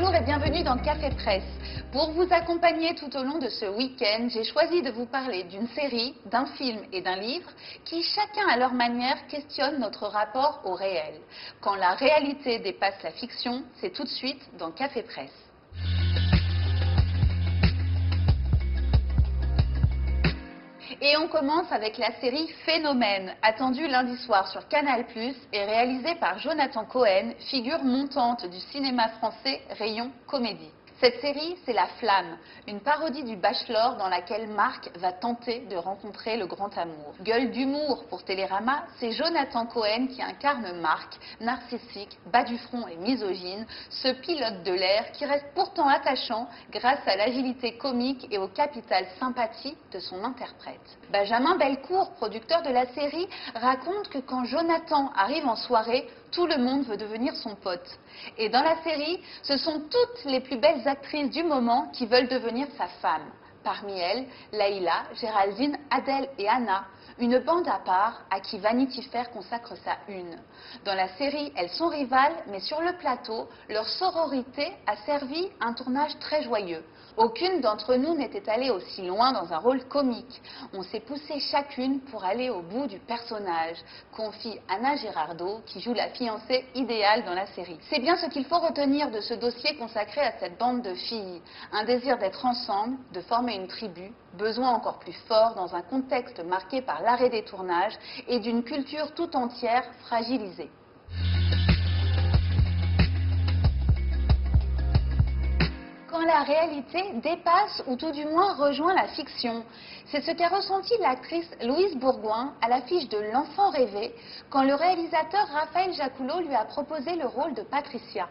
Bonjour et bienvenue dans Café Presse. Pour vous accompagner tout au long de ce week-end, j'ai choisi de vous parler d'une série, d'un film et d'un livre qui, chacun à leur manière, questionne notre rapport au réel. Quand la réalité dépasse la fiction, c'est tout de suite dans Café Presse. Et on commence avec la série Phénomène, attendue lundi soir sur Canal+, et réalisée par Jonathan Cohen, figure montante du cinéma français rayon comédie. Cette série, c'est La Flamme, une parodie du Bachelor dans laquelle Marc va tenter de rencontrer le grand amour. Gueule d'humour pour Télérama, c'est Jonathan Cohen qui incarne Marc, narcissique, bas du front et misogyne, ce pilote de l'air qui reste pourtant attachant grâce à l'agilité comique et au capital sympathie de son interprète. Benjamin Belcourt, producteur de la série, raconte que quand Jonathan arrive en soirée, tout le monde veut devenir son pote. Et dans la série, ce sont toutes les plus belles actrices du moment qui veulent devenir sa femme. Parmi elles, Laïla, Géraldine, Adèle et Anna, une bande à part à qui Vanity Fair consacre sa une. Dans la série, elles sont rivales, mais sur le plateau, leur sororité a servi un tournage très joyeux. Aucune d'entre nous n'était allée aussi loin dans un rôle comique. On s'est poussé chacune pour aller au bout du personnage, confie Anna Girardot, qui joue la fiancée idéale dans la série. C'est bien ce qu'il faut retenir de ce dossier consacré à cette bande de filles. Un désir d'être ensemble, de former une tribu, besoin encore plus fort dans un contexte marqué par l'arrêt des tournages et d'une culture tout entière fragilisée. Quand la réalité dépasse ou tout du moins rejoint la fiction, c'est ce qu'a ressenti l'actrice Louise Bourgoin à l'affiche de L'Enfant rêvé quand le réalisateur Raphaël Jacoulot lui a proposé le rôle de Patricia.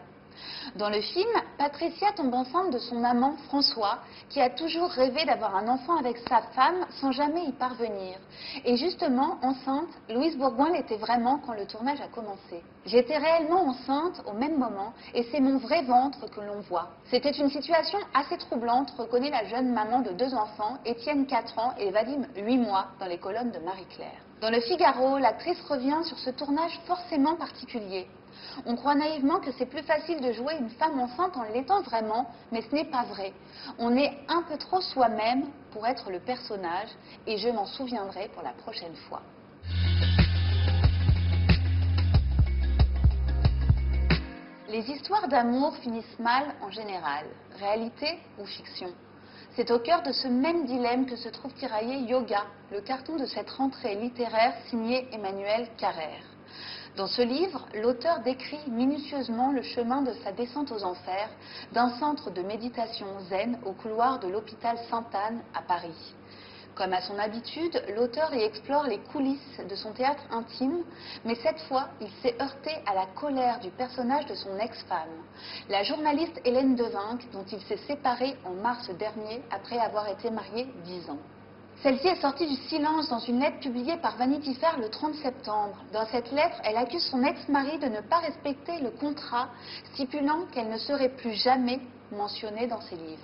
Dans le film, Patricia tombe enceinte de son amant François, qui a toujours rêvé d'avoir un enfant avec sa femme sans jamais y parvenir. Et justement, enceinte, Louise Bourgoin l'était vraiment quand le tournage a commencé. J'étais réellement enceinte au même moment et c'est mon vrai ventre que l'on voit. C'était une situation assez troublante, reconnaît la jeune maman de 2 enfants, Étienne 4 ans et Vadim 8 mois, dans les colonnes de Marie-Claire. Dans Le Figaro, l'actrice revient sur ce tournage forcément particulier. On croit naïvement que c'est plus facile de jouer une femme enceinte en l'étant vraiment, mais ce n'est pas vrai. On est un peu trop soi-même pour être le personnage, et je m'en souviendrai pour la prochaine fois. Les histoires d'amour finissent mal en général, réalité ou fiction. C'est au cœur de ce même dilemme que se trouve tiraillé Yoga, le carton de cette rentrée littéraire signé Emmanuel Carrère. Dans ce livre, l'auteur décrit minutieusement le chemin de sa descente aux enfers d'un centre de méditation zen au couloir de l'hôpital Sainte-Anne à Paris. Comme à son habitude, l'auteur y explore les coulisses de son théâtre intime, mais cette fois, il s'est heurté à la colère du personnage de son ex-femme, la journaliste Hélène Devynck, dont il s'est séparé en mars dernier après avoir été marié 10 ans. Celle-ci est sortie du silence dans une lettre publiée par Vanity Fair le 30 septembre. Dans cette lettre, elle accuse son ex-mari de ne pas respecter le contrat, stipulant qu'elle ne serait plus jamais mentionnée dans ses livres.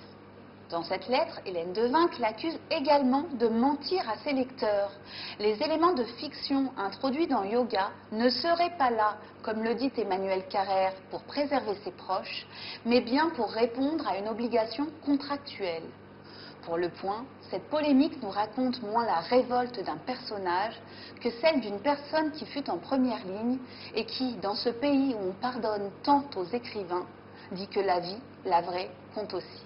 Dans cette lettre, Hélène Devynck l'accuse également de mentir à ses lecteurs. Les éléments de fiction introduits dans Yoga ne seraient pas là, comme le dit Emmanuel Carrère, pour préserver ses proches, mais bien pour répondre à une obligation contractuelle. Pour Le Point, cette polémique nous raconte moins la révolte d'un personnage que celle d'une personne qui fut en première ligne et qui, dans ce pays où on pardonne tant aux écrivains, dit que la vie, la vraie, compte aussi.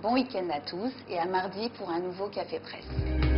Bon week-end à tous et à mardi pour un nouveau Café Presse.